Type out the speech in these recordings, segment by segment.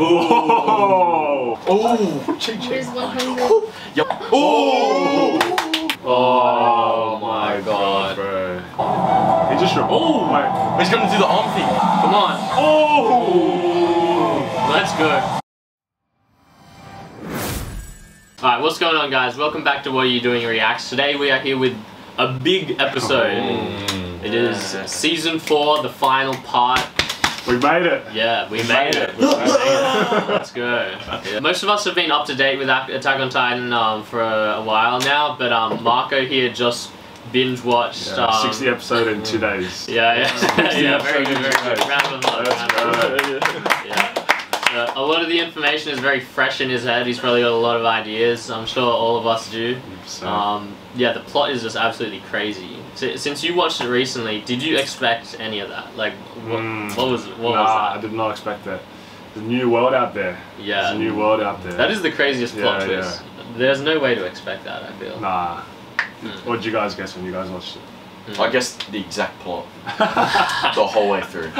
Oh! Oh! Here's 100. Yep. Oh! Oh my god. Bro. He just shot. Oh my. He's gonna do the arm thing. Come on. Oh! Let's go. Alright, what's going on, guys? Welcome back to What Are You Doing Reacts. Today we are here with a big episode. Oh, it is season 4, the final part. We made it! Yeah, we made it. Let's go. Yeah. Most of us have been up to date with Attack on Titan for a while now, but Marco here just binge watched 60 episode in 2 days. Yeah. Yeah, very good. Round of love. Yeah. A lot of the information is very fresh in his head. He's probably got a lot of ideas. I'm sure all of us do. Yeah, the plot is just absolutely crazy. So, since you watched it recently, did you expect any of that? Like, what was that? I did not expect that. There's a new world out there. Yeah. There's a new world out there. That is the craziest plot twist. Yeah. There's no way to expect that, I feel. Nah. What did you guys guess when you guys watched it? I guessed the exact plot. The whole way through.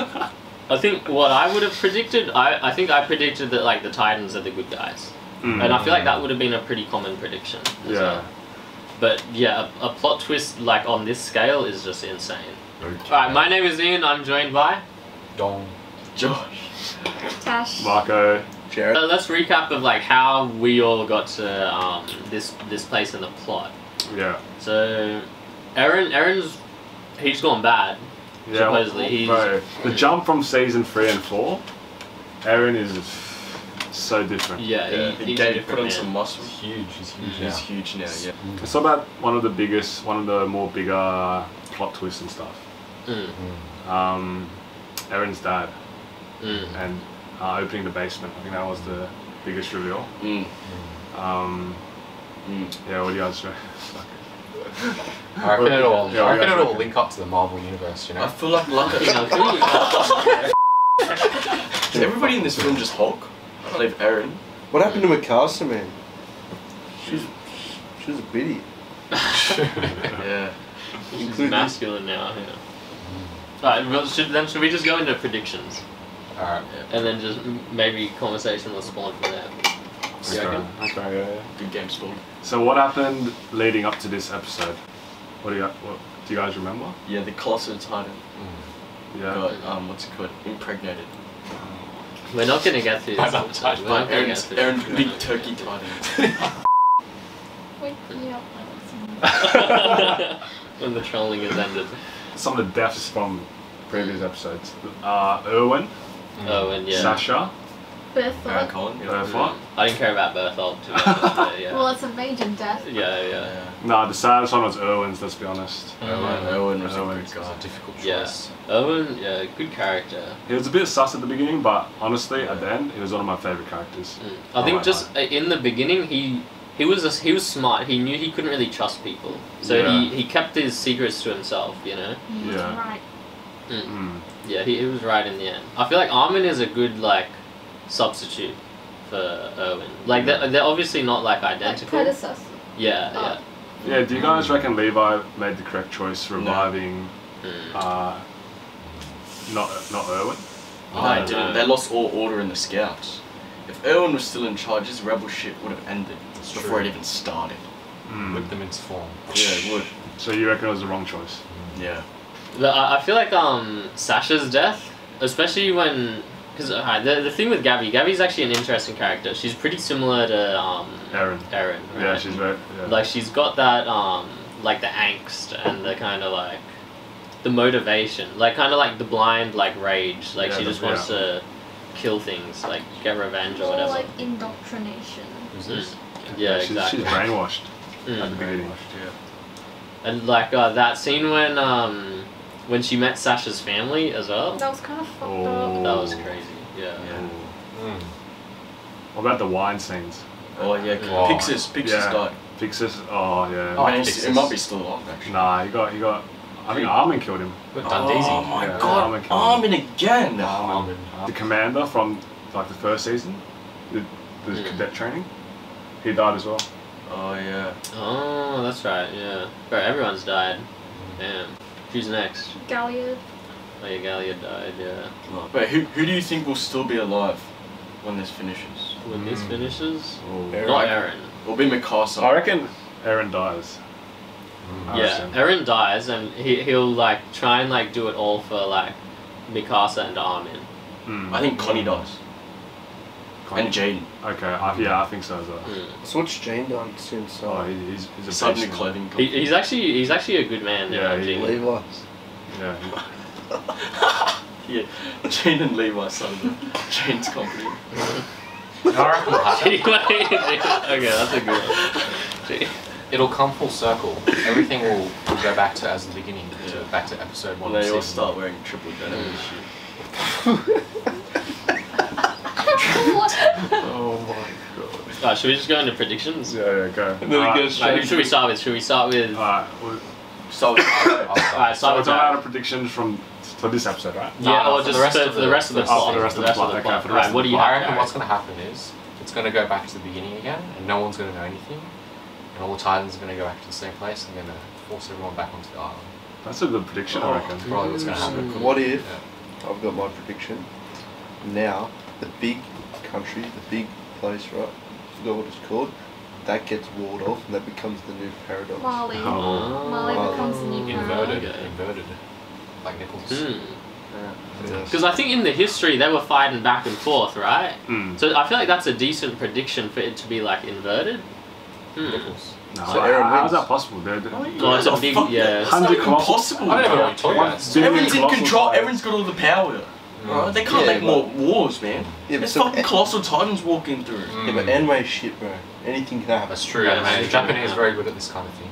I think what I would have predicted, I think I predicted that like the Titans are the good guys. And I feel like that would have been a pretty common prediction as well. But yeah, a plot twist like on this scale is just insane. Okay. Alright, my name is Ian, I'm joined by... Dong. Josh. Tash. Marco. Jared. So let's recap of like how we all got to this place in the plot. Yeah. So, Eren's... he's gone bad. Yeah, supposedly. Bro, the jump from season 3 and 4, Eren is so different. Yeah, he put on some muscle. He's huge now. Yeah. It's about one of the bigger plot twists and stuff. Eren's dad and opening the basement. I think that was the biggest reveal. Yeah, what do you guys think? I reckon it'll link up to the Marvel universe, you know? I feel like lucky. Is everybody in this film just Hulk? I believe Eren. What happened to Mikasa, man? She's a biddy. Yeah. She's masculine now, yeah. Alright, well, should we just go into predictions? Alright, yeah. And then just maybe conversation will spawn from there. Okay. Good game spawn. So what happened leading up to this episode? What do you guys remember? Yeah, the Colossal Titan. Yeah. Got, what's it called? Impregnated. We're not gonna get through this. Eren's big turkey titan. Wait, yeah. When the trolling has ended. Some of the deaths from previous episodes. Erwin. Erwin, yeah. Sasha. Bertholdt. I didn't care about Bertholdt too much. Yeah. Well, it's a major death. Yeah. No, the saddest one was Erwin's, let's be honest. Erwin was a difficult choice. Yeah. Erwin, yeah, good character. He was a bit sus at the beginning, but honestly, at the end, he was one of my favourite characters. I think just in the beginning, he was smart. He knew he couldn't really trust people. So he kept his secrets to himself, you know? Yeah. Right. Yeah, he was right in the end. I feel like Armin is a good, like, substitute for Erwin. Like they're obviously not like identical. Like predecessor. Yeah. Do you guys reckon Levi made the correct choice reviving not Erwin? No, they didn't. They lost all order in the Scouts. If Erwin was still in charge, his rebel shit would have ended before it even started. Whip them into form. Yeah, it would. So you reckon it was the wrong choice? Yeah. I feel like Sasha's death, especially when. Because the thing with Gabi's actually an interesting character. She's pretty similar to Eren. Right? Yeah, she's very... Yeah. Like, she's got that, like, the angst and the kind of, like, the motivation. Like, kind of like the blind, like, rage. Like, she just wants to kill things, like, get revenge or whatever. Like, indoctrination. Yeah, exactly. She's brainwashed. And, like, that scene when she met Sasha's family as well. That was kind of fucked up. That was crazy, yeah. What about the wine scenes? Oh yeah, Pixis died. Pixis, Pixis. It might be still alive actually. Nah, he got, I think Armin killed him. Oh my god, Armin again! Armin. The commander from like the first season, the cadet training, he died as well. Oh yeah. Oh, that's right, yeah. Bro, everyone's died, damn. Who's next? Galliard. Oh yeah, Galliard died, yeah. Wait, who do you think will still be alive? when this finishes. When this finishes? Not Eren. It'll be Mikasa. I reckon Eren dies. Yeah, Eren dies and he'll like try and like do it all for like Mikasa and Armin. I think Connie dies. Connie? And Jean. Okay, yeah, I think so as well. So what's Jean done since? Oh, he's a suddenly clothing. He's actually a good man. Yeah, Levi. Yeah. Yeah, Jean and Levi suddenly. Jean's company. Okay, that's a good one. It'll come full circle. Everything will go back to as the beginning, back to episode 1. Well, they all start wearing triple denim and shit. Oh my god. Alright, should we just go into predictions? Yeah, go. Who should we start with? Alright, we'll start with predictions from for this episode, right? Yeah, or just for the rest of the plot. For the rest of the plot, okay. Alright, what do you think? I reckon what's going to happen is, it's going to go back to the beginning again, and no one's going to know anything. And all the Titans are going to go back to the same place and going to force everyone back onto the island. That's a good prediction, I reckon. That's probably what's going to happen. What if, I've got my prediction, now the big country, the big place, right, I forgot what it's called, that gets walled off and that becomes the new paradox. Mali. Oh. Mali becomes the new paradox. Inverted. Like Nichols. Because I think in the history they were fighting back and forth, right? So I feel like that's a decent prediction for it to be like inverted. No, so how is that possible? It's a big, it's not even possible. I don't even know what you're talking about. Everyone's in control, everyone's got all the power. Right? They can't make more wars, man. Yeah, there's fucking colossal titans walking through. Yeah, but anime shit, bro. Anything can happen. That's true, man. The Japanese are very good at this kind of thing.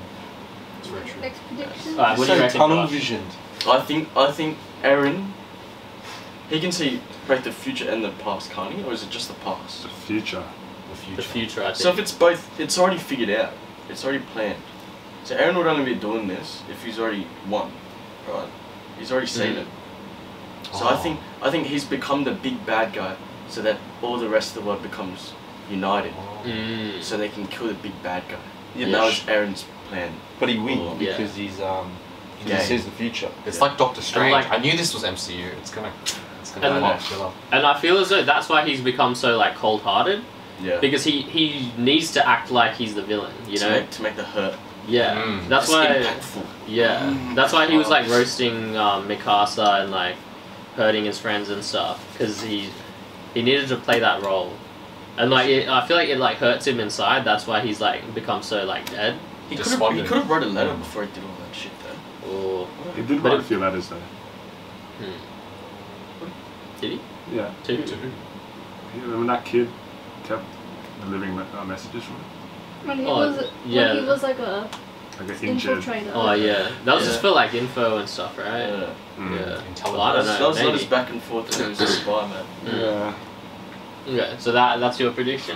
It's very true. Next prediction? Alright, what do you reckon? Tunnel visioned. I think Eren, he can see both the future and the past, can't he? Or is it just the past? The future. The future, I think. So if it's both, it's already figured out. It's already planned. So Eren would only be doing this if he's already won, right? He's already seen it. So I think he's become the big bad guy, so that all the rest of the world becomes united, so they can kill the big bad guy. Yeah, that was Eren's plan. But he wins because he's he sees the future. It's like Doctor Strange. Like, I knew this was MCU. And I feel as though that's why he's become so like cold-hearted. Yeah. Because he needs to act like he's the villain, you know? To make the hurt. Yeah. That's why impactful. Yeah. That's why he was like roasting Mikasa and like hurting his friends and stuff, because he needed to play that role. And like I feel like it like hurts him inside, that's why he's like become so like dead. He could have wrote a letter before he did all that shit though. He did write a few letters though. Did he? Yeah. To who? Yeah, remember that kid? Kept delivering messages from him. When he was, when he was like an infiltrator. Oh yeah, that was just for like info and stuff, right? Yeah. Well, I don't know. That was maybe. Just back and forth to his environment. Okay, so that's your predition.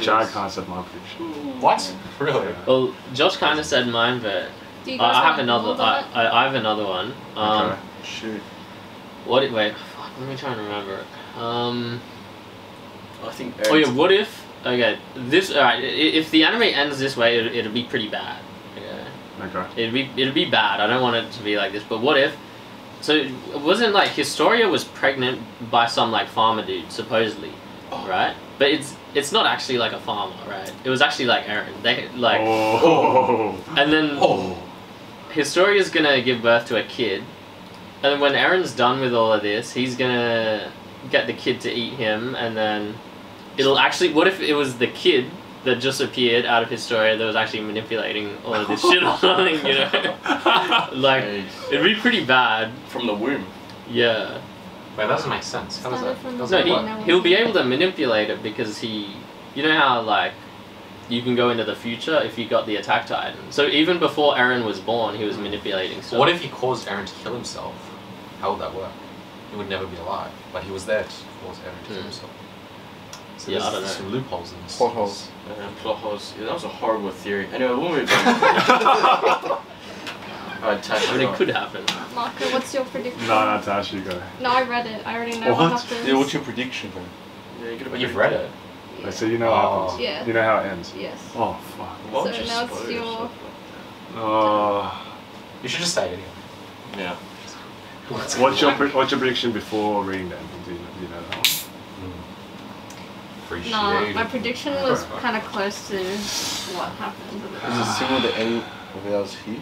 Josh kind of said my prediction. What? Really? Yeah. Well, Josh kind of said mine, but I have another. I have another one. Okay. Shoot. Wait. Let me try and remember it. I think Eren's what if alright, if the anime ends this way, it'd be pretty bad. It'd be bad. I don't want it to be like this, but what if, so it wasn't like Historia was pregnant by some like farmer dude supposedly, right? But it's not actually like a farmer, right? It was actually like Eren. They like and then Historia's gonna give birth to a kid, and when Eren's done with all of this, he's gonna get the kid to eat him, and then it'll actually, what if it was the kid that just appeared out of Historia that was actually manipulating all of this shit or something, you know? Like, it'd be pretty bad. From the womb. Yeah. Wait, that doesn't make sense. How does that? No, he'll be able to manipulate it because he, you know how, like, you can go into the future if you got the Attack Titan. So even before Eren was born, he was manipulating stuff. What if he caused Eren to kill himself? How would that work? He would never be alive, but he was there to force Eren to himself. So yeah, I don't know. Some loopholes in this. Plot holes. Plot holes. Yeah, that was a horrible theory. Anyway, we'll move on. Alright, Tash, I mean, it could happen. Marco, what's your prediction? No, Tash, you go. No, I read it. I already know what happens. Yeah, what's your prediction, man? Yeah, you've read it. Yeah. So you know what happens. Yeah. You know how it ends. Yes. Oh, fuck. Well, so now it's your... You should just say it anyway. Yeah. What's your prediction before reading that? Do you know that one? appreciate it. No, my prediction was kind of close to what happened. Is it similar to any of ours here?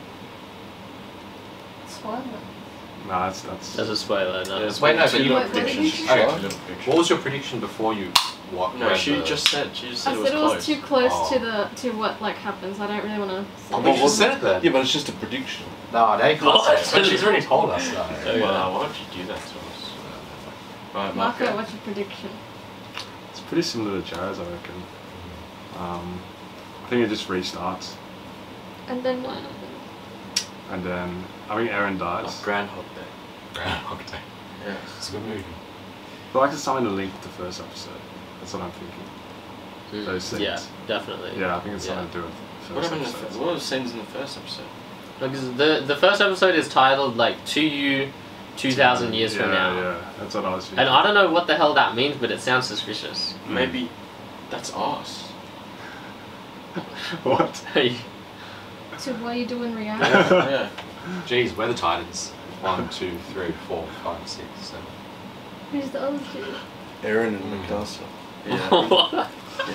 Spoiler. Nah, that's a spoiler. No. Yeah, wait, no, but you got predictions. What was your prediction before you? What? No, she just said it was close. I said it was too close to what like happens. I don't really want to. Oh, but you said it then. Yeah, but it's just a prediction. No, they can't say it. But she's already told us that. So, yeah. Well, why would you do that to us? Right, Marco, what's your prediction? It's pretty similar to Jared's, I reckon. I think it just restarts. And then what happens? And then I think Eren dies. Oh, Groundhog Day. Groundhog Day. Yeah, it's a good movie. But I like it's something to link with the first episode. That's what I'm thinking. Those scenes. Yeah, definitely. Yeah, I think it's something to do with the first episode. What are the scenes in the first episode? Because the first episode is titled like "To You, 2,000 years from now." Yeah, that's what I was thinking. And I don't know what the hell that means, but it sounds suspicious. Maybe that's us. What? Hey. So what do you do in reality? Yeah. Jeez, we're the Titans. 1, 2, 3, 4, 5, 6, 7. Who's the other two? Eren and Mikasa. Yeah.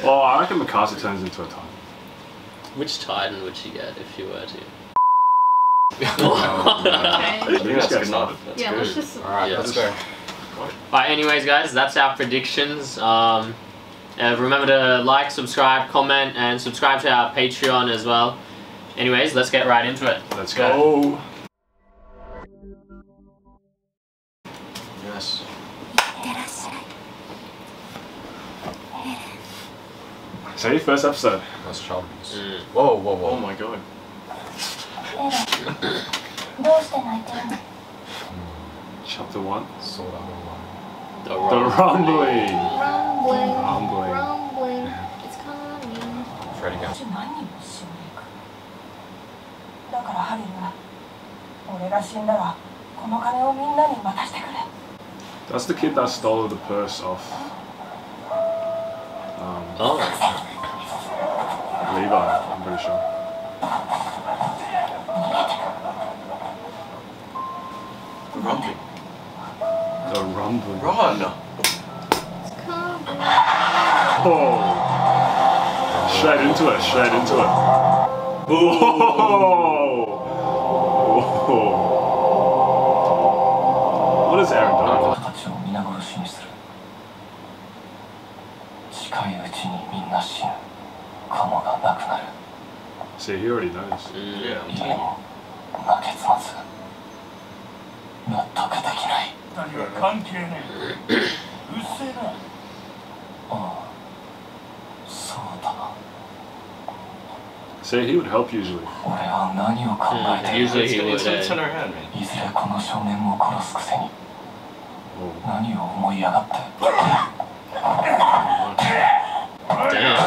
Oh, I reckon Mikasa turns into a Titan. Which Titan would she get if she were to? Alright, anyways guys, that's our predictions. Remember to like, subscribe, comment, and subscribe to our Patreon as well. Anyways, let's get right into it. Let's go. Yes. So your first episode. That's childless. Whoa, whoa, whoa. Oh my god. Chapter 1. The rumbling. Rumbling. It's coming. Freddy goes. That's the kid that stole the purse off. Levi, I'm pretty sure. Rumbling. The rumbling. Run! It's coming. Oh! Straight into it. Whoa! What is Eren doing? See, he already knows. Yeah, I'm telling you. See, he would help usually. Usually he would. Turn around, man. Damn,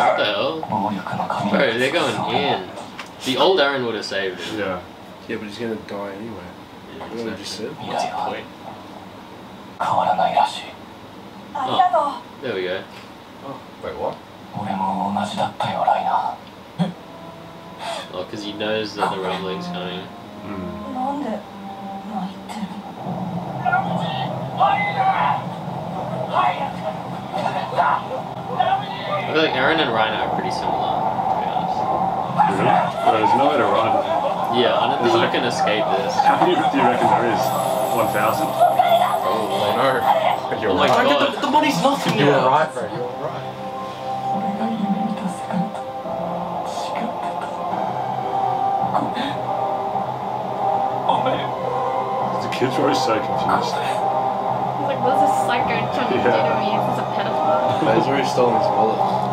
what the hell? Bro, they're going in. The old Eren would have saved him. Yeah. Yeah, but he's gonna die anyway. What's the point? Oh, there we go. Oh, wait, what? Oh, because he knows that the rumbling's coming. I feel like Eren and Reiner are pretty similar, to be honest. Yeah, there's no way to run. Yeah, I don't think you can escape this. How many do you reckon there is? 1,000? Oh, I know. You're right. Oh my god. The money's nothing. You're right, bro. You're right. Oh, man. The kids were always so confused. He's like, what's this psycho trying to do to me? He's a pedophile. He's already stolen his wallet.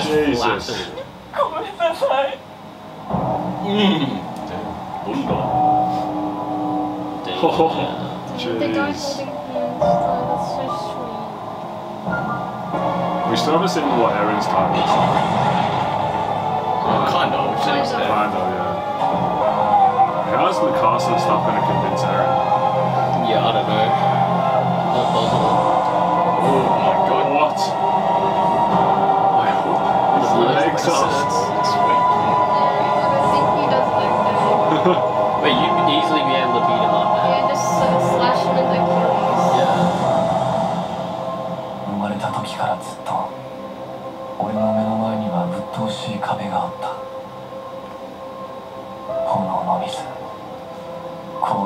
Jesus. We still haven't seen what Eren's time is. Kind of, yeah. How's Mikasa and stuff going to convince Eren? Yeah, I don't know. Not possible. Oh my god. What? It's weak. I think he does like that. But you could easily be able to beat him up. Yeah, just slash him and like kill him.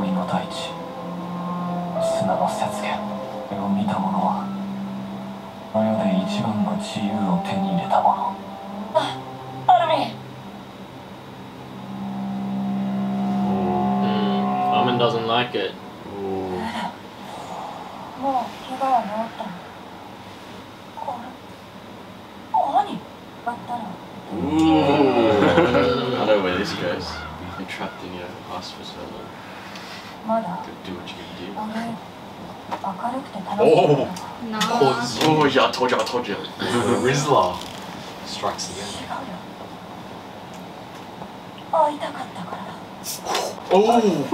氷の大地、砂の雪原を見た者は、あの世で一番の自由を手に入れた者。あ、アルミン。Armin doesn't like it. もう怪我は治ったの。これ、何？割ったの。 I know where this goes. You've been trapped in your house for so long. Do what you can do. Oh! No. Oh, yeah, I told you. Rizzler strikes again. Oh!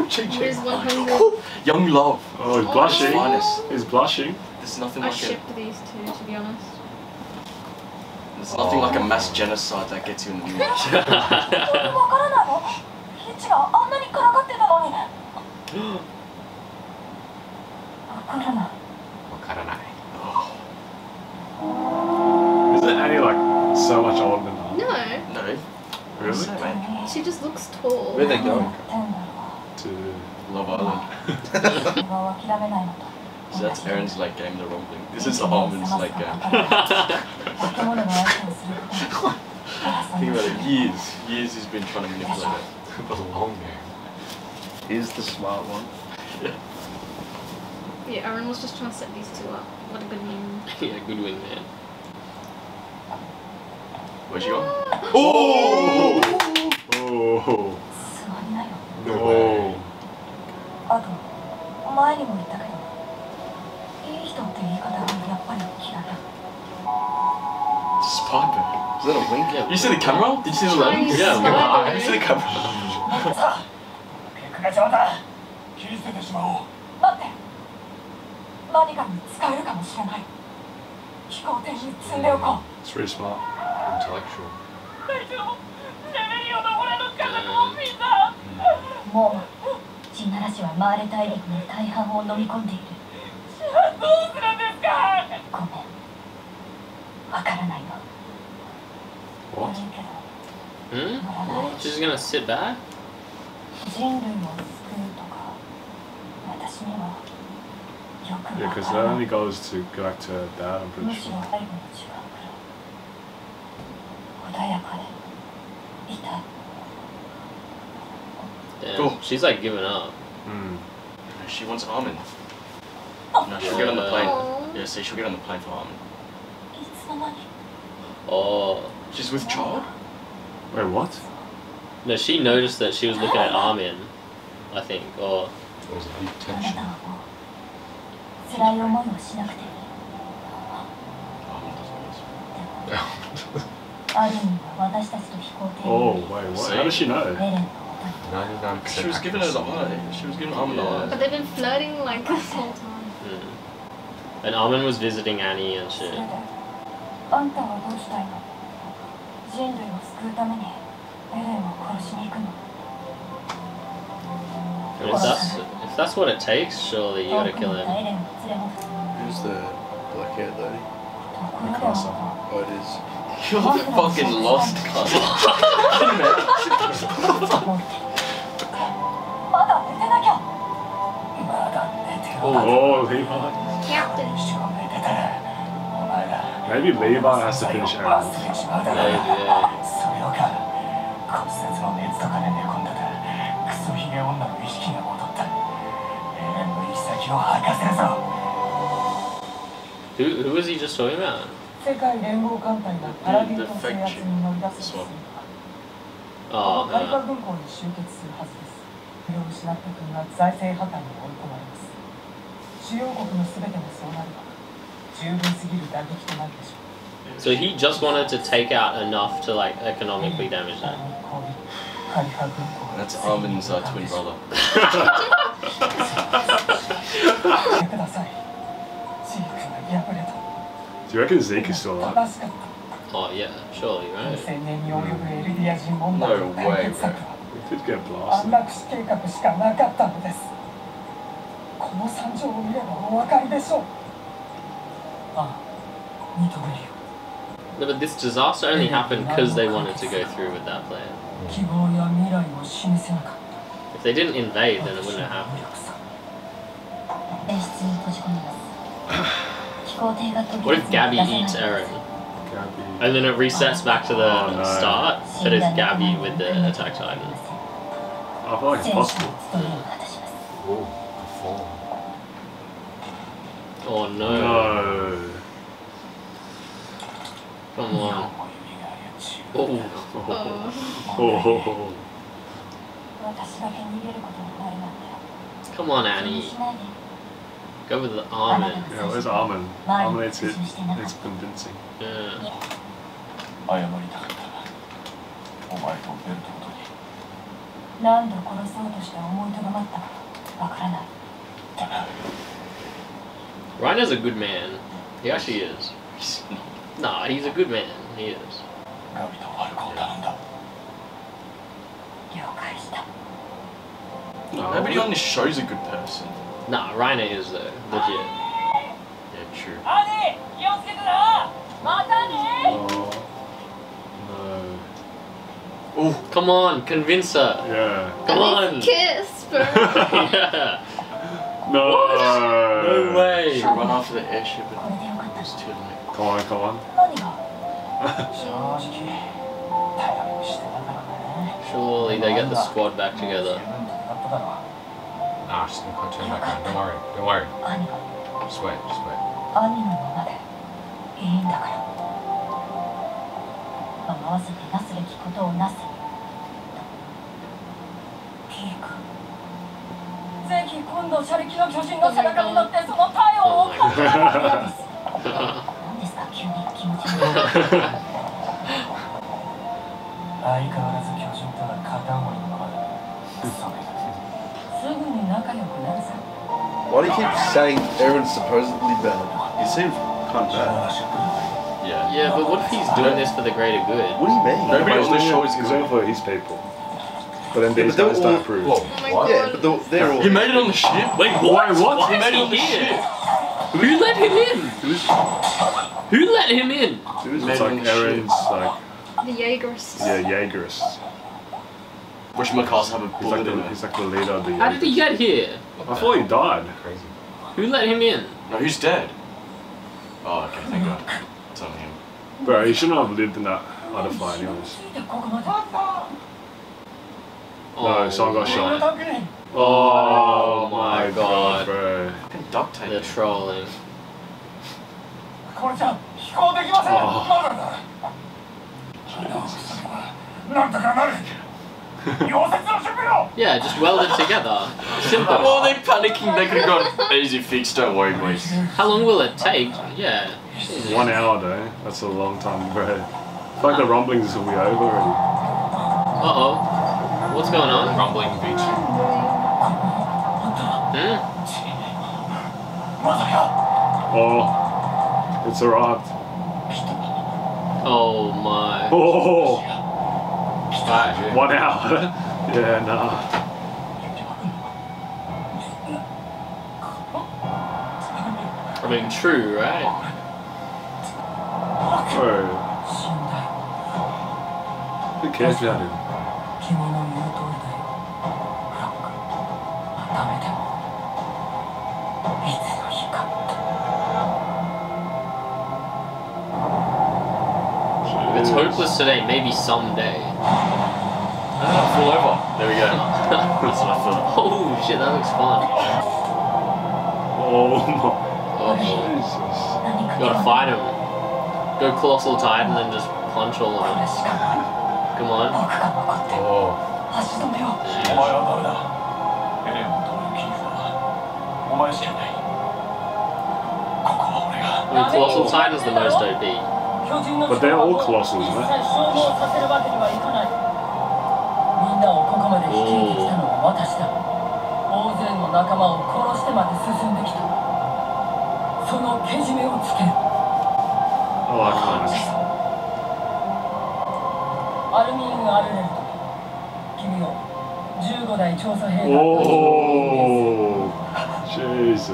Change. Young love. Oh, he's blushing. Oh. He's blushing. There's nothing like it. I shipped these two, to be honest. There's nothing like a mass genocide that gets you in the mood. Isn't Annie like so much older than her? No. No. Really? She just looks tall. Where are they going? To Love Island. So that's Eren's like game, the rumbling. This is Armin's like game. Think about it, years he's been trying to manipulate it. But a long game. He's the smart one. Yeah. Yeah, Eren was just trying to set these two up. What a good win. Yeah, good win, man. Where'd you go? Oh! Oh! No way. Piper. Is that a wink? Yeah. You see the camera? Did you see the lens? Yeah, I see the camera. It's really smart. Intellectual. What? Hmm? She's gonna sit back? Yeah, because that only goes to go back to her dad, I'm pretty sure. Damn, oh. She's like giving up. Mm. She wants Armin. No, she'll get on the plane. Yeah, see, she'll get on the plane for Armin. Oh. She's with child? Wait, what? No, she noticed that she was looking at Armin, I think, or... There was a deep tension. Oh, wait, what? How does she know? She was giving her the eye. She was giving Armin the eye. But they've been flirting like this whole time. Mm. And Armin was visiting Annie and shit. If that's what it takes, surely you gotta kill him. Who's the black-haired lady? Mikasa. Oh, it is. You're the fucking lost cousin. Oh, Levi. Captain. Maybe Levi has to finish Eren. Who was he just talking about? The fake chick. This one. Oh, no. So he just wanted to take out enough to like economically damage that. That's Armin's twin brother. Do you reckon Zeke is still alive? Oh yeah, surely, right? Mm. No way, bro. He did get blasted. No, but this disaster only happened because they wanted to go through with that plan. If they didn't invade, then it wouldn't have happened. What if Gabi eats Eren? Gabi. And then it resets back to the start, but it's Gabi with the Attack Titan. I feel like it's possible. Oh, oh no. No. Come on. Oh. Oh. Oh. Come on, Annie. Go with the Armin. Yeah, where's Armin? Armin makes it convincing. Yeah. Reiner's a good man. He actually is. Nah, he's a good man. He is. No, nobody on this show is a good person. Nah, Reiner is though, legit. Yeah, true. Oh, no. Oh, come on, convince her. Yeah. Come on. Kiss, bro. Yeah. No. What? No way. She run after the airship and it's too late. Come on, come on. Surely they get the squad back together. Nah, just gonna turn back around. Don't worry. Don't worry. Just wait. Just wait. Why do you keep saying Erin's supposedly bad? He seems kind of bad. Yeah. Yeah, but what if he's doing this for the greater good? What do you mean? Nobody on this show is good for his people. But then these guys don't approve. Yeah, but they're all. You made it on the ship? Wait, what? Why is he here? Who let him in? Who let him in? It's like Erin's like. The Yeagerists. Yeah, Yeagerists. Which Mikasa have a bullet in it. He's like the leader of the Yeagerists. How did he get here? I thought he died. Crazy. Who let him in? No, he's dead. Oh, okay, thank God. It's on him. Bro, he shouldn't have lived in that other fire anyways. Oh, no, someone got shot. Oh my God, bro. Duct tape. They're trolling. Oh. Yeah, just weld it together. Simple. Oh, they're panicking. They could have got easy fix. Don't worry, boys. How long will it take? Yeah. 1 hour, though. That's a long time, bro. I feel like the rumblings will be over already. Uh-oh. What's going on? Rumbling beach. Hmm? Oh. It's arrived. Oh my. Oh! 1 hour. Yeah, nah. I mean, true, right? Bro. Who cares about him? If it's hopeless today, maybe someday. Ah, fall over. There we go. That's what I thought. Oh shit, that looks fun. Oh my. Oh Jesus. You gotta fight him. Go colossal tide and then just punch all of them. Come on. Oh. I mean, colossal tide is the most OP. But they're all colossals, man. Oh, I can't. Oh, Jesus.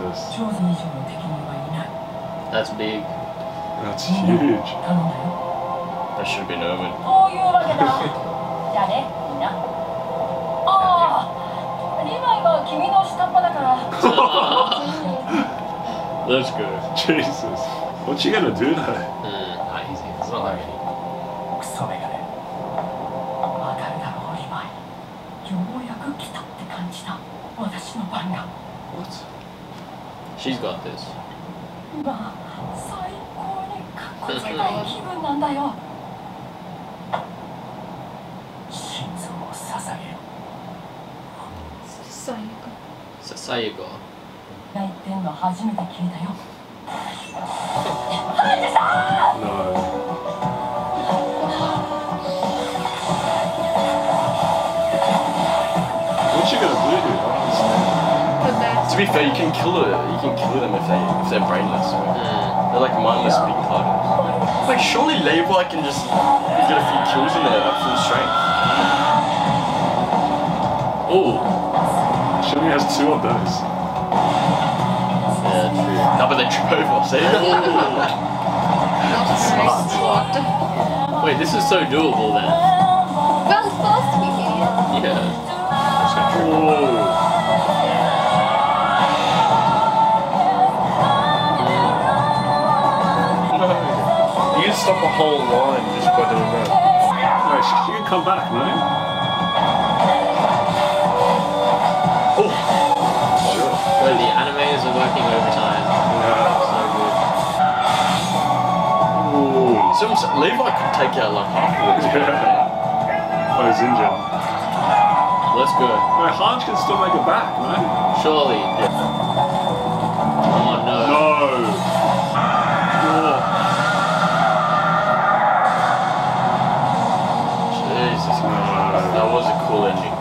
That's big. That's huge. That should have been Erwin. Let's go. Jesus. What's she gonna do though? It's not like what? She's got this. Sasayugo. No. What's she gonna do? To be fair, you can kill her. You can kill them if they're brainless. Mm. They're like mindless big targets. Like surely Levi can just get a few kills in there at full strength. Oh. She only has 2 of those. Yeah, true. No, but they trip over, see? That's smart. Wait, this is so doable then. Well, fast we can. Yeah. No. You can stop a whole line just by doing that. No, she can come back, no? Oh! Sure. So the animators are working overtime. Yeah, so good. Ooh. So Levi could take out like half of it. Yeah. Oh, he's injured. Let's go. No, Hange can still make it back, man. Right? Surely. Yeah. Oh no. No! Oh. Jesus Christ. That was a cool ending.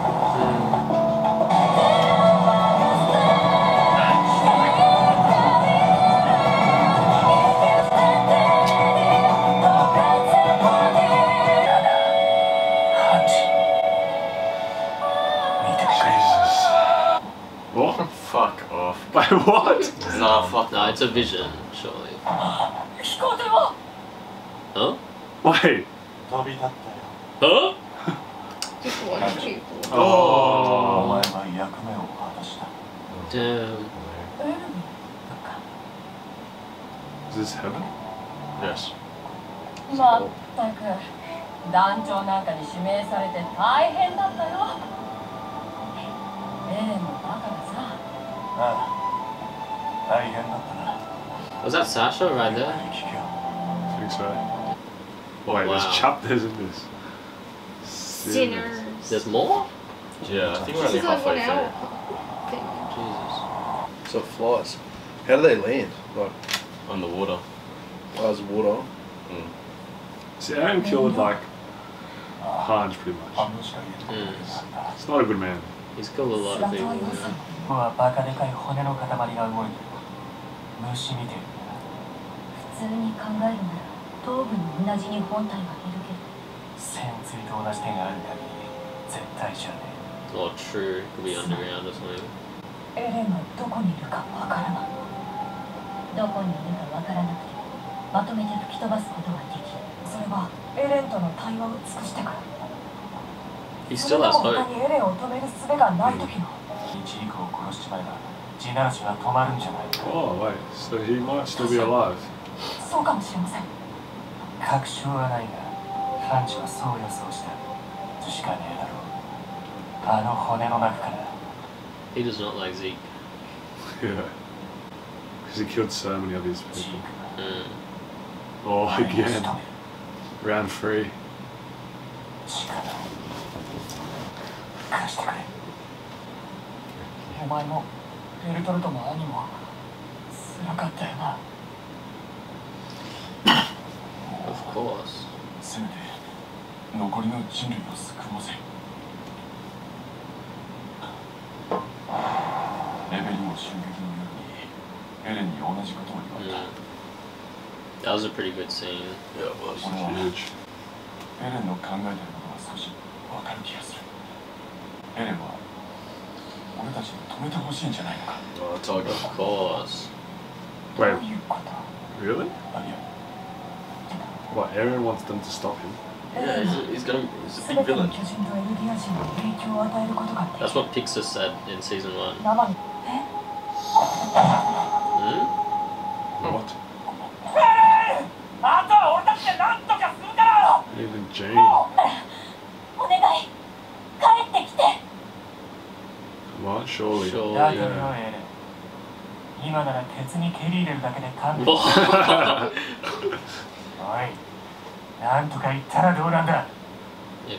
What? Nah, fuck no, it's a vision, surely. Huh? Wait. Huh? Just watch people. Oh. Damn. Is this heaven? Yes. Was that Sasha right there? I think so. Oh, wait, wow. There's chapters in this. Sinners. There's more? Yeah, I think we're only halfway through. Jesus. So flies. How do they land? Like on the water. Flies water. Mm. See, Eren killed like Hange pretty much. Mm. It's not a good man. He's killed a lot of people. Man. Oh, true. Could be underground or something. He still has hope. Mm. Oh, wait, so he might still be alive. He does not like Zeke. Yeah. Because he killed so many of these people. Mm. Oh, again. Round 3. Of course. Yeah. That was a pretty good scene. Yeah, it was huge. Oh, Tiger, of course. Wait, really? What, Eren wants them to stop him? Yeah, he's a big villain. That's what Pixis said in season 1. Hmm? What? Even Jane. What? Surely. Yeah. Yeah,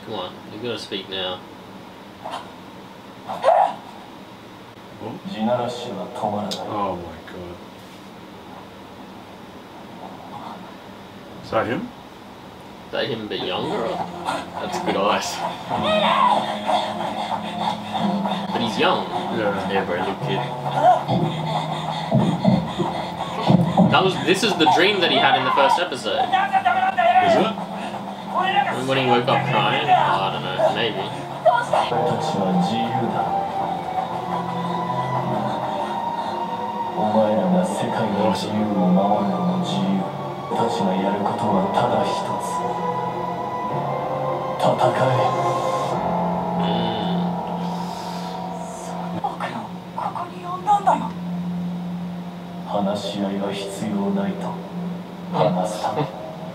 come on. You've got to speak now. Oh, oh my god. Is that him? Is that him but younger? Or? That's good eyes. But he's young. Yeah. Yeah, brand new kid. That was, this is the dream that he had in the first episode. Is it? When he woke up crying? Oh, I don't know, maybe.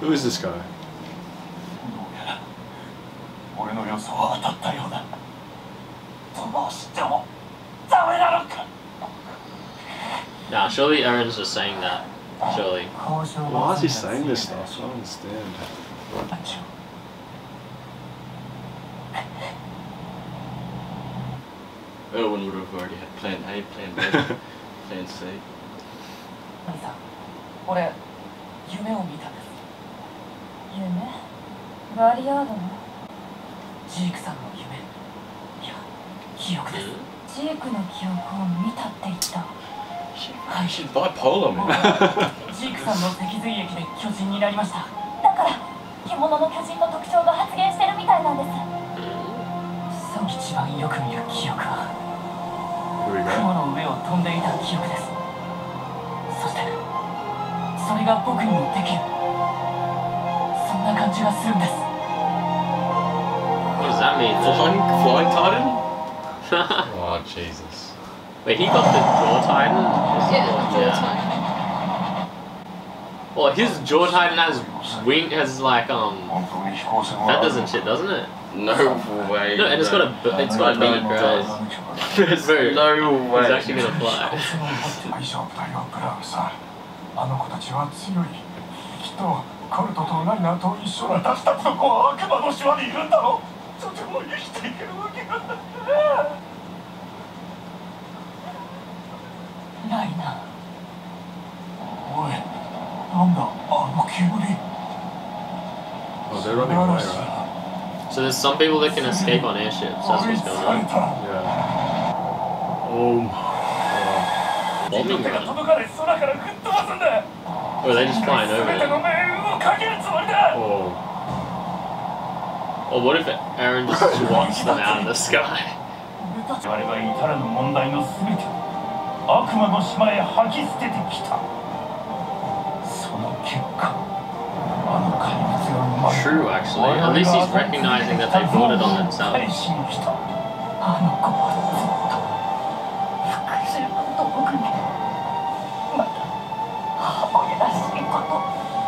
Who is this guy? Nah, surely Eren's just saying that. Surely. Why is he saying this stuff? I don't understand. Erwin would have already had plan A, plan B, plan C. She's bipolar, man. What does that mean? Flying Titan? Oh, Jesus. Wait, he got the jaw tightened? Yeah, jaw tightened. Well, his jaw tightened has wing, has like, that doesn't shit, doesn't it? No way. No, and it's got a, it's got a big nose. There's no way. He's actually gonna fly. Oh, they're running away, right? So there's some people that can escape on airships, that's what's going on. Yeah. Oh. Bombing run. Oh, they're just flying over it. Oh. Oh, what if Eren just swats them out of the sky? True, actually. At least he's recognizing that they brought it on themselves.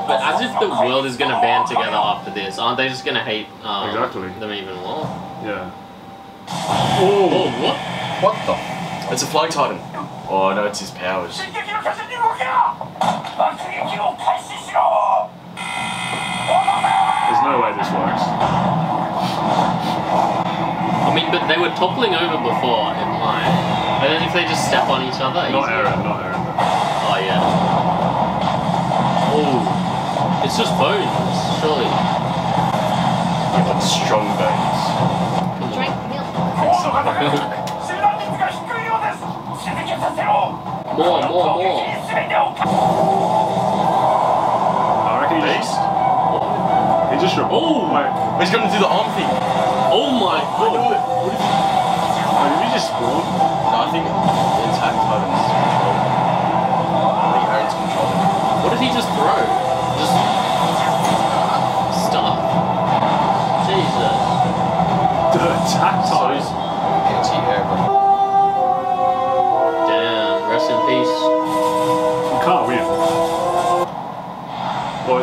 But as if the world is going to band together after this, aren't they just going to hate them even more? Yeah. Oh, what? What the? It's a flying titan. Oh, no, it's his powers. There's no way this works. I mean, but they were toppling over before in line. And then if they just step on each other... Not Eren. Oh, yeah. Oh, it's just bones, surely. Yeah, but strong bones. Drink milk. More. I reckon he just... He just... Oh, wait. He's going to do the arm thing. Oh my god. Did he just spawn? No, I think the attack titan's controlled. I think Eren's controlled. What did he just throw? Just... stuff.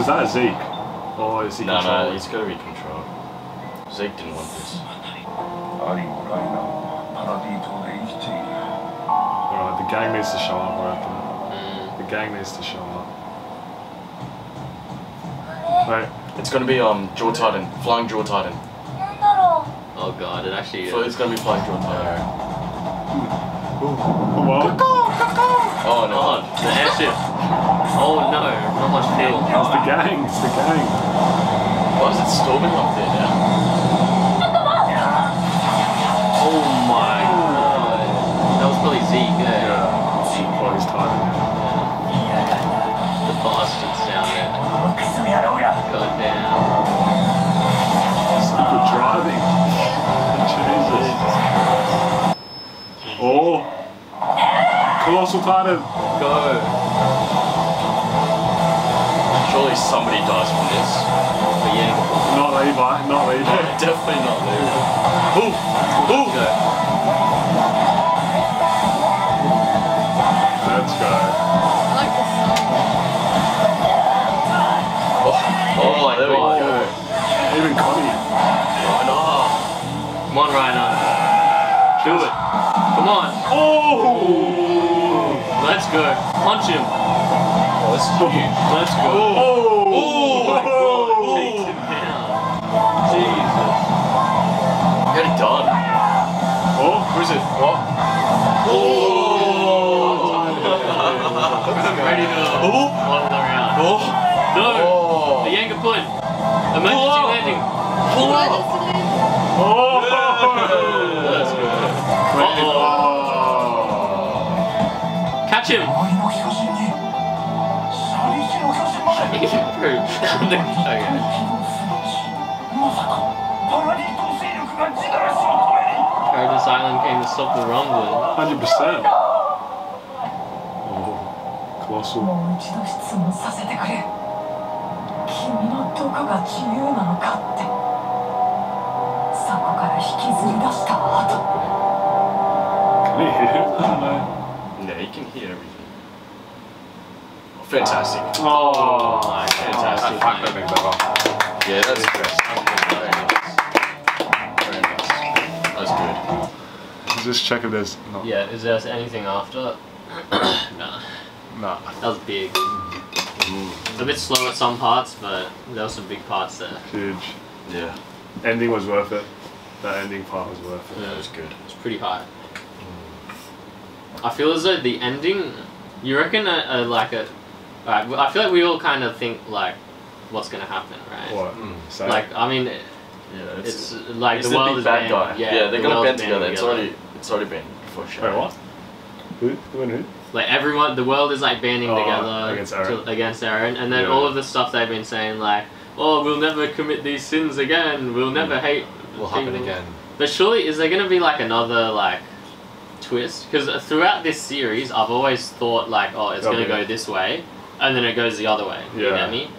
is that a Zeke? Or is he control? No, it's gotta be control. Zeke didn't want this. Alright, the gang needs to show up, right? The gang needs to show up. Right. It's gonna be Jaw Titan, Flying Jaw Titan. Oh god, it actually is. So it's gonna be Flying Jaw Titan. Whoa. Oh no. God, the airship. Oh no, not much feel. It's the gang, it's the gang. Why is it storming up there now? Yeah. Oh my god. That was probably Zeke, eh? Yeah, Zeke probably is tired. Yeah. The bastards down there. God damn. Stupid driving. Jesus. Oh. Colossal Titan. Go. Surely somebody dies from this. But yeah. Not Levi, not Levi. No, definitely not Levi. Ooh! Ooh! Go. Let's go. I like the song. Oh, oh there we go. Even Connie. Reiner. Come on, Reiner. Do it. Come on. Oh! Let's go. Punch him. Let's go. Let's go. Oh, oh, oh my god, take him down. Jesus. Get it done. Oh, who's it? What? Oh! Oh! One round. Oh! No! Oh. The Yanger put. Emergency landing. Pull up. Oh! Oh. Let's go. Oh! Catch him! Paradise Island came to stop the rumbling. 100%. Oh, colossal. Can he hear him? I don't know. Yeah, he can hear everything. Fantastic. Oh, fantastic. Yeah, that's great. Very nice. That's good. Just check if there's... No. Yeah, is there anything after? Nah. Nah. That was big. It's a bit slow at some parts, but there were some big parts there. Huge. Yeah. Ending was worth it. That ending part was worth it. Yeah, it was good. It was pretty high. I feel as though the ending... You reckon Right, I feel like we all kind of think like, what's gonna happen, right? What? So like, I mean, yeah, it's like it's the world is bad guy. Yeah, they're gonna band together. It's already been for sure. Wait, what? Who and who? Like everyone, the world is like banding together against Eren, and then all of the stuff they've been saying, like, oh, we'll never commit these sins again. We'll never hate. Will happen again. But surely, is there gonna be like another like? Twist? Because throughout this series, I've always thought like, oh, it's gonna go this way. And then it goes the other way. Yeah. You know me?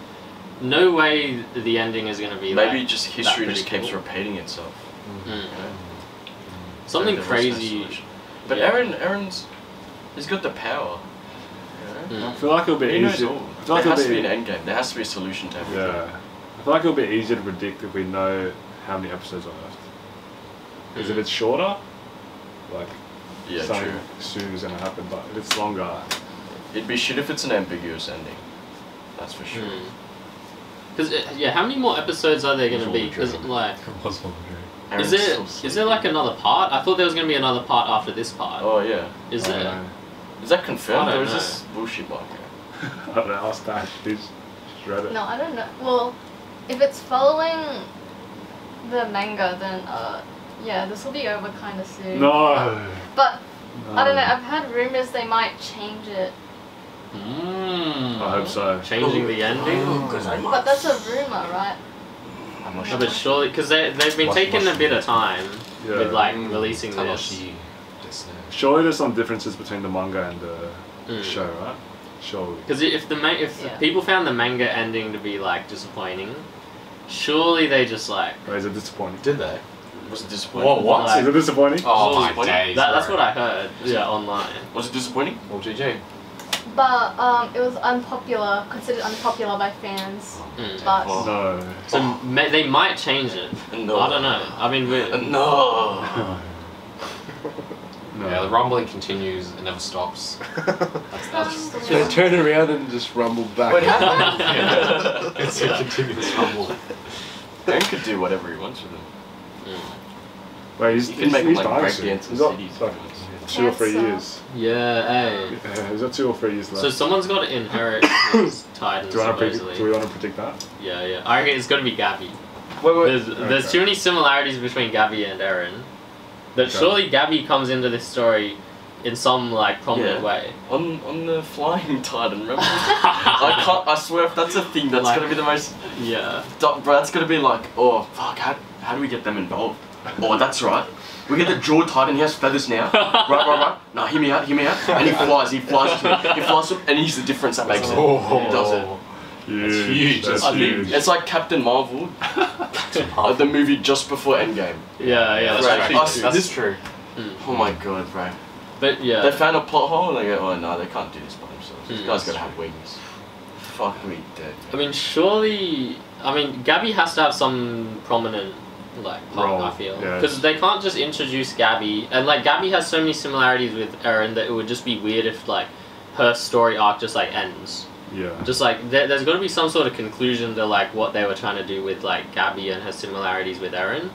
No way the ending is going to be maybe like, just history just keeps repeating itself. Something crazy. But Eren's... He's got the power. You know? I feel like it'll be easier. There has to be an endgame. There has to be a solution to everything. Yeah. I feel like it'll be easier to predict if we know how many episodes are left. Because if it's shorter, like... Yeah, something soon is going to happen. But if it's longer... It'd be shit if it's an ambiguous ending. That's for sure. Because yeah, how many more episodes are there going to be? Because like, is there like another part? I thought there was going to be another part after this part. Oh yeah. Is there? Is that confirmed or is this bullshit? Like, I don't know. I'll start this. Read it. No, I don't know. Well, if it's following the manga, then yeah, this will be over kind of soon. No. But I don't know. I've had rumors they might change it. I hope so. Changing the ending? But that's a rumour, right? No, but surely, because they've been taking a bit of time with like releasing this. Surely there's some differences between the manga and the show, right? Surely. Because if people found the manga ending to be like disappointing, surely they just like... Oh, is it disappointing? Did they? Was it disappointing? Whoa, what? Like, is it disappointing? Oh my days. That's what I heard online. Was it disappointing? Well, GG. But it was unpopular, considered unpopular by fans. Mm. But no. So they might change it. No. I don't know. I mean, we're... No. No. Yeah, the rumbling continues, it never stops. That's so they turn around and just rumble back. What happened? It's a continuous rumble. Eren could do whatever he wants with them. Mm. Wait, he's He's got two or three years. Yeah, hey. He's got 2 or 3 years left. So someone's got to inherit his Titans, supposedly. Do we want to predict that? Yeah, yeah. I reckon it's got to be Gabi. Wait. There's too many similarities between Gabi and Eren. That surely Gabi comes into this story in some like prominent way. On the flying Titan, remember? I swear if that's a thing, that's like, gonna be the most. Yeah. That's gonna be like, oh fuck, how do we get them involved? Oh, that's right. We get the jaw Titan. He has feathers now. Right. Now hear me out. And he flies. And he's the difference that makes it. He does it. It's huge. That's huge. It's like Captain Marvel, the movie just before Endgame. Yeah, that's true. Mm. Oh my god, bro. But yeah, they found a plot hole and they go, oh no, they can't do this by themselves. These guys gotta have wings. Fuck me dead. Man. I mean, surely, Gabi has to have some prominent part, I feel, because they can't just introduce Gabi, and like Gabi has so many similarities with Eren that it would just be weird if like her story arc just like ends. Yeah. Just like there's got to be some sort of conclusion to like what they were trying to do with like Gabi and her similarities with Eren,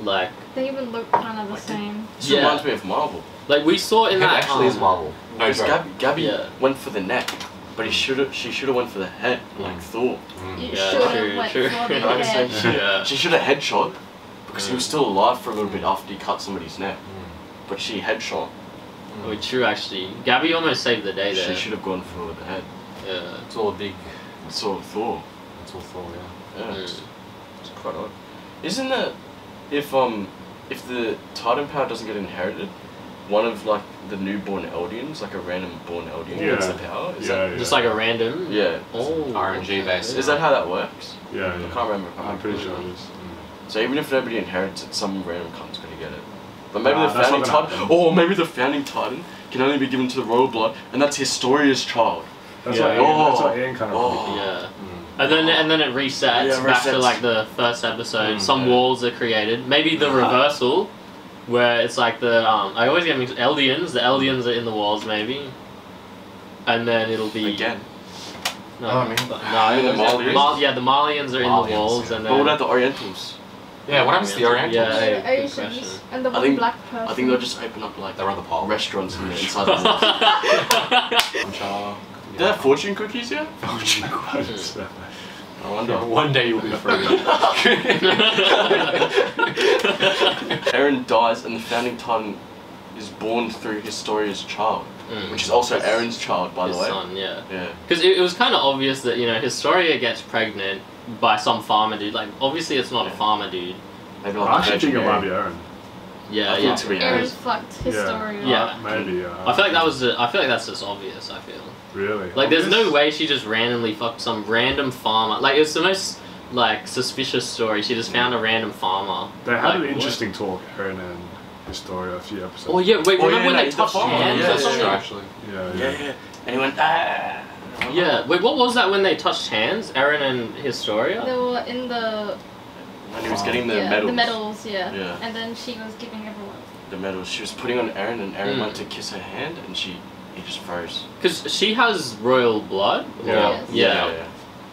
like. They even look kind of the same. This reminds me of Marvel. Like we saw in that. It actually is Marvel. No, Gabi went for the neck, but she should have went for the head, like Thor. Mm. Yeah, true. She should have headshot, because he was still alive for a little bit after he cut somebody's neck, but she headshot. Oh, true. Actually, Gabi almost saved the day there. She should have gone for the head. Yeah, it's all big. It's all Thor. Yeah. It's quite odd. Isn't that if the Titan power doesn't get inherited, one of like the newborn Eldians, like a random born Eldian, gets the power? Is that just like a random? Yeah. Oh. RNG based. Is that how that works? Yeah. I can't remember. I'm pretty sure it is. Mm. So even if nobody inherits it, some random cunt's gonna get it. But maybe the founding Titan. Or maybe the founding Titan can only be given to the royal blood, and that's Historia's child. That's what Eren kind of and then it resets, back to like the first episode. Some walls are created. Maybe the reversal, where it's like the I always get mixed. Eldians. The Eldians are in the walls maybe. And then it'll be again. No, the Malians are in the walls, and then. What about the Orientals? Yeah, what happens to the Orientals? And the one black person. I think they'll just open up like they're on the pole. Restaurants inside the walls. Do they have fortune cookies yet? Fortune cookies. I wonder. Yeah, one day you'll be free. Eren dies and the founding Titan is born through Historia's child, which is also Eren's child, by the way. His son, yeah. Because it was kind of obvious that, you know, Historia gets pregnant by some farmer dude. Like, obviously it's not a farmer dude. Maybe like I actually think it might be Eren. Yeah. Eren's fucked Historia. Yeah. Maybe. I feel like that was. I feel like that's just obvious. I feel. Really? Like, there's no way she just randomly fucked some random farmer. Like, it's the most, like, suspicious story. She just found a random farmer. They had an interesting talk, Eren and Historia, a few episodes. Oh, yeah, wait, remember when they touched hands or something? Yeah. And he went, ah! Yeah, wait, what was that when they touched hands? Eren and Historia? They were in the... And he was getting the medals. The medals, yeah. And then she was giving everyone... The medals. She was putting on Eren, and Eren went to kiss her hand, and she... He just froze. Because she has royal blood? Yeah.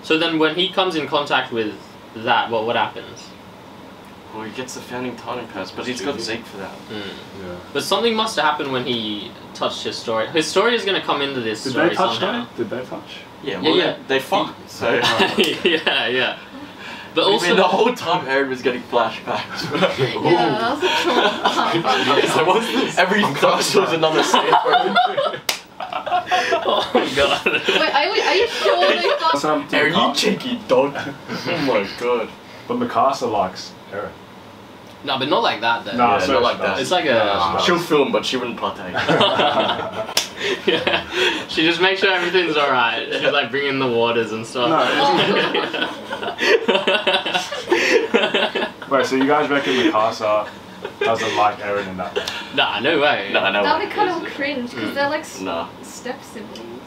So then when he comes in contact with that, what happens? Well, he gets the founding Titan pass, but he's got Zeke for that. Mm. Yeah. But something must have happened when he touched Historia. Historia's going to come into this story somehow. Did they touch? Yeah, well, they fucked, so... yeah. But also, the whole time Eren was getting flashbacks. That was a trauma. Every flash was another scene. Oh my god. Wait, are you sure they thought? Eren, you cheeky dog. Oh my god. But Mikasa likes Eren. No, but not like that though. No, it's not like that. It's like a... She'll film, but she wouldn't partake. Yeah. She just makes sure everything's alright. She's like bringing the waters and stuff. No. Wait, so you guys reckon Mikasa doesn't like Eren in that way? Nah, no way. Nah, no that'd be kind of cringe because they're like step siblings.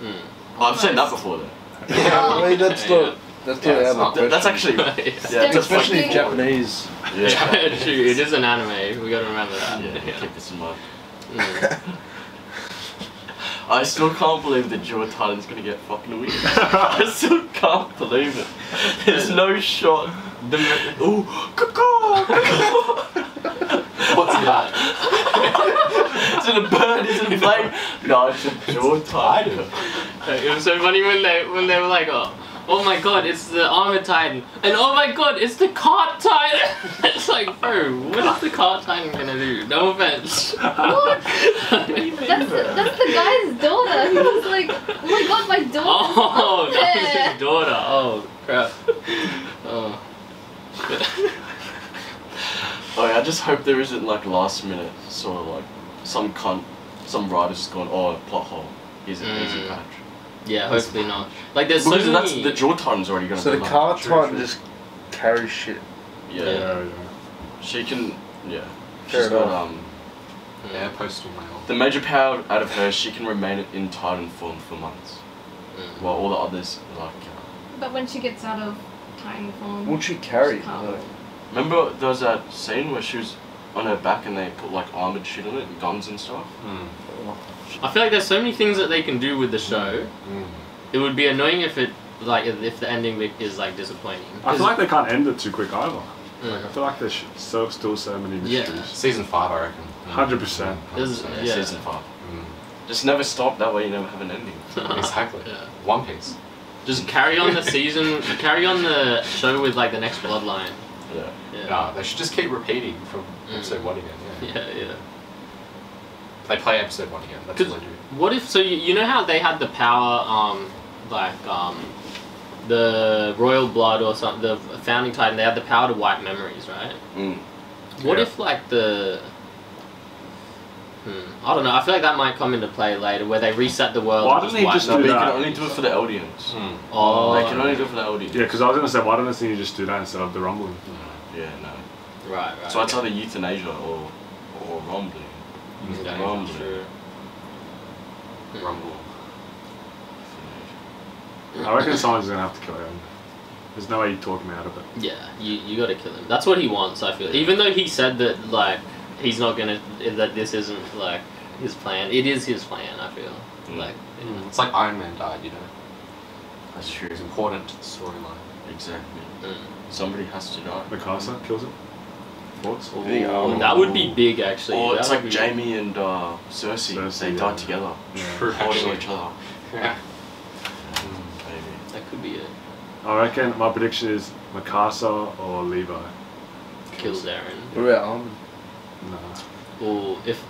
Mm. Oh, I've seen that before though. I mean, that's not. That's that's actually especially in Japanese. Yeah, true. It is an anime. We got to remember that. Yeah, keep this in mind. I still can't believe the dual Titan's gonna get fucking weird. I still can't believe it. There's no shot. Ooh, what's that? Is it a bird? Is it a flame? No, it's a dual Titan. It was so funny when they were like, oh my god, it's the armored Titan, and oh my god, it's the cart Titan. It's like, bro, what is the cart Titan gonna do? No offense. What? That's the guy's daughter. He was like, oh my god, my daughter. Oh, that was his daughter. Oh crap. Oh. Oh, yeah, I just hope there isn't like last minute sort of like some cunt, some writer's gone, oh, plot hole. Here's an easy patch. Yeah, hopefully not. Like there's so many... The Jaw Titan's already gonna be like... So the Car Titan just carries shit. Yeah. She can... Yeah. She's got yeah, postal mail. The major power out of her, she can remain in Titan form for months. Mm. While all the others are like... But when she gets out of Titan form... Won't she carry it? Remember there was that scene where she was on her back and they put like armoured shit on it and guns and stuff? Mm. I feel like there's so many things that they can do with the show. Mm. It would be annoying if it, like, if the ending is like disappointing. I feel like they can't end it too quick either. Mm. Like, I feel like there's still so many mysteries. Yeah. Season 5, I reckon. 100%. Yeah. Season 5. Mm. Just never stop. That way you never have an ending. Exactly. Yeah. One Piece. Just carry on the season. Carry on the show with like the next bloodline. Yeah. No, they should just keep repeating from episode 1 again. Yeah. Yeah. They play episode 1 again. That's what they do. What if so? You know how they had the power, the royal blood or something. The founding Titan, they had the power to wipe memories, right? Mm. What if like the? I don't know. I feel like that might come into play later, where they reset the world. Why don't they just do that? They can only do it for the Eldians. Mm. Oh, they can only do it for the Eldians. Yeah, because I was gonna say, why don't you just do that instead of the rumbling? Yeah, no. Right, right. So it's either euthanasia or rumbling. Yeah, Rumble. I reckon someone's gonna have to kill him. There's no way you talk him out of it. Yeah, you gotta kill him. That's what he wants, I feel. Even though he said that like he's not gonna that this isn't like his plan. It is his plan, I feel. Like it's like Iron Man died, you know. That's true. It's important to the storyline. Exactly. Somebody has to die. Mikasa kills him. That would be big, actually. Or it's like Jamie and Cersei, they died together. True, holding each other. Yeah. Maybe. That could be it. I reckon my prediction is Mikasa or Levi. Kills Eren. What about Armin? No. Or if...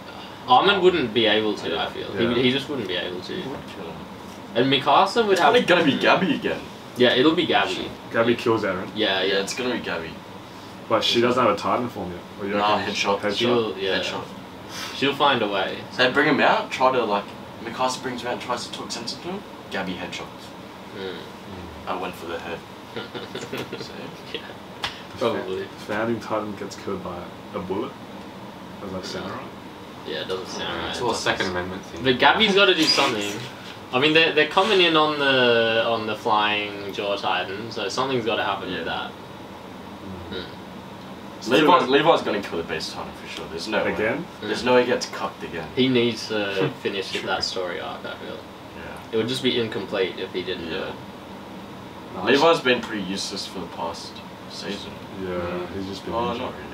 Armin wouldn't be able to, I feel. Yeah. He just wouldn't be able to. And Mikasa would have... It's gonna be Gabi again. Yeah, it'll be Gabi. Gabi kills Eren. Yeah, yeah. It's gonna be Gabi. But she doesn't have a Titan form yet. Nah, headshot. She'll find a way. So they bring him out, try to like... Mikasa brings him out and tries to talk sense into him. Gabi headshots. I went for the head. So, yeah. Probably. Founding Titan gets killed by a bullet. Does that sound right? Yeah, it doesn't sound right. It's all a Second Amendment thing. But Gabi's got to do something. I mean, they're coming in on the flying Jaw Titan, so something's got to happen with that. Levi's gonna kill the base Titan for sure. There's no way. There's no way he gets cucked again. He needs to finish that story arc, I feel. Yeah. It would just be incomplete if he didn't do it. No, Levi's been pretty useless for the past season. Yeah, he's just been not really,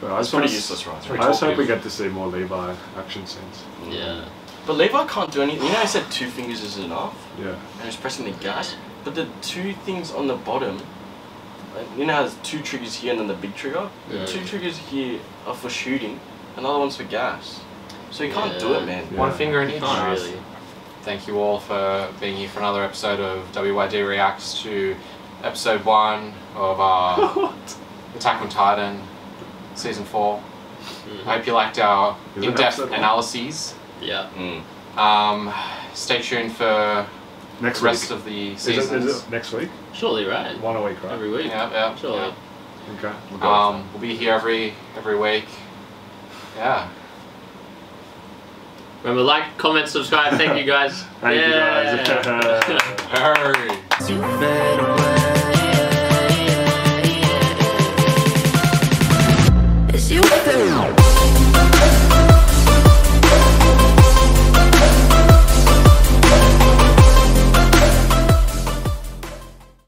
but it's pretty useless right now. I just hope we get to see more Levi action scenes. Yeah. But Levi can't do anything. You know I said 2 fingers is enough? Yeah. And he's pressing the gas. But the 2 things on the bottom, you know how there's 2 triggers here and then the big trigger? Yeah. 2 triggers here are for shooting, another one's for gas. So you can't do it, man. Yeah. 1 finger in each. Really. Thank you all for being here for another episode of WYD Reacts to episode 1 of Attack on Titan, season 4. I hope you liked our in-depth analyses. Yeah. Stay tuned for the rest of the seasons. Is it next week? Surely, right? 1 a week, right? Every week. Yeah, yeah. Surely. Yeah. Okay. We'll be here every week. Yeah. Remember, like, comment, subscribe. Thank you guys. Thank you guys.